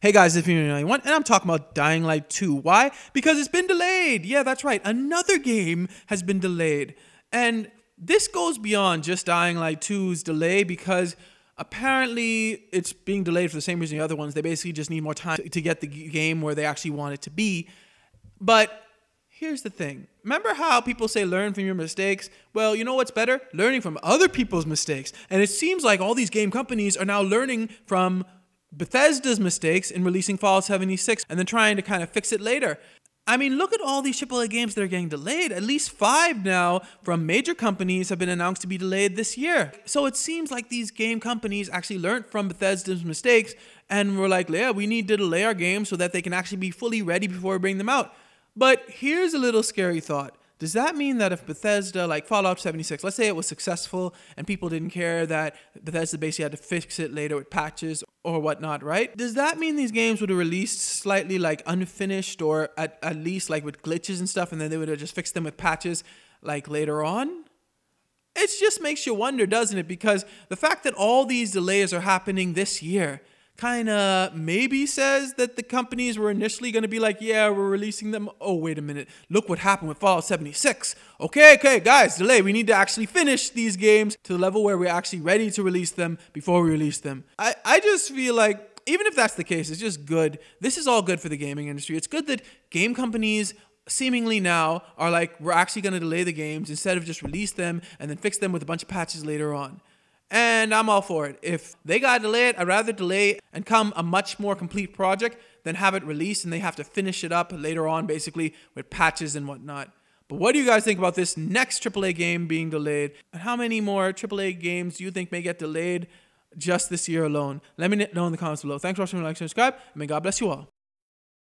Hey guys, it's FN91, and I'm talking about Dying Light 2. Why? Because it's been delayed. Yeah, that's right. Another game has been delayed. And this goes beyond just Dying Light 2's delay, because apparently it's being delayed for the same reason the other ones. They basically just need more time to get the game where they actually want it to be. But here's the thing. Remember how people say learn from your mistakes? Well, you know what's better? Learning from other people's mistakes. And it seems like all these game companies are now learning from Bethesda's mistakes in releasing Fallout 76 and then trying to kind of fix it later. I mean, look at all these AAA games that are getting delayed. At least 5 now from major companies have been announced to be delayed this year. So it seems like these game companies actually learned from Bethesda's mistakes and were like, yeah, we need to delay our games so that they can actually be fully ready before we bring them out. But here's a little scary thought. Does that mean that if Bethesda, like Fallout 76, let's say it was successful and people didn't care that Bethesda basically had to fix it later with patches or whatnot, right? Does that mean these games would have released slightly like unfinished, or at least like with glitches and stuff, and then they would have just fixed them with patches like later on? It just makes you wonder, doesn't it? Because the fact that all these delays are happening this year kind of maybe says that the companies were initially going to be like, yeah, we're releasing them. Oh, wait a minute. Look what happened with Fallout 76. Okay, guys, delay. We need to actually finish these games to the level where we're actually ready to release them before we release them. I just feel like even if that's the case, it's just good. This is all good for the gaming industry. It's good that game companies seemingly now are like, we're actually going to delay the games instead of just release them and then fix them with a bunch of patches later on. And I'm all for it. If they got delayed, I'd rather delay and come a much more complete project than have it released and they have to finish it up later on, basically, with patches and whatnot. But what do you guys think about this next AAA game being delayed? And how many more AAA games do you think may get delayed just this year alone? Let me know in the comments below. Thanks for watching, like, subscribe, and may God bless you all.